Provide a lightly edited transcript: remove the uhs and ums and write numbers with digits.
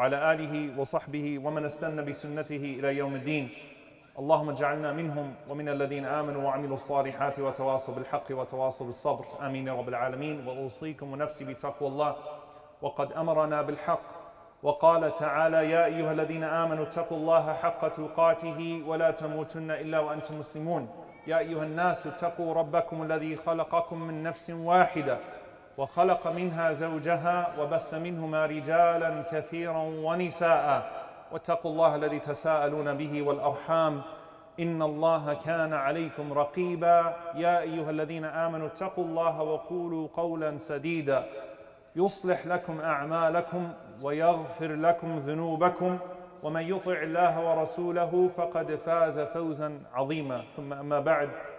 وعلى آله وصحبه ومن استنى بسنته إلى يوم الدين. اللهم اجعلنا منهم ومن الذين آمنوا وعملوا الصالحات وتواصوا بالحق وتواصوا بالصبر، آمين يا رب العالمين. وأوصيكم ونفسي بتقوى الله، وقد أمرنا بالحق وقال تعالى: يا أيها الذين آمنوا اتقوا الله حق تقاته ولا تموتن إلا وأنتم مسلمون. يا أيها الناس اتقوا ربكم الذي خلقكم من نفس واحدة وخلق منها زوجها وبث منهما رجالا كثيرا ونساء، واتقوا الله الذي تساءلون به والأرحام إن الله كان عليكم رقيبا. يا أيها الذين آمنوا اتقوا الله وقولوا قولا سديدا يصلح لكم أعمالكم ويغفر لكم ذنوبكم، ومن يطع الله ورسوله فقد فاز فوزا عظيما. ثم أما بعد،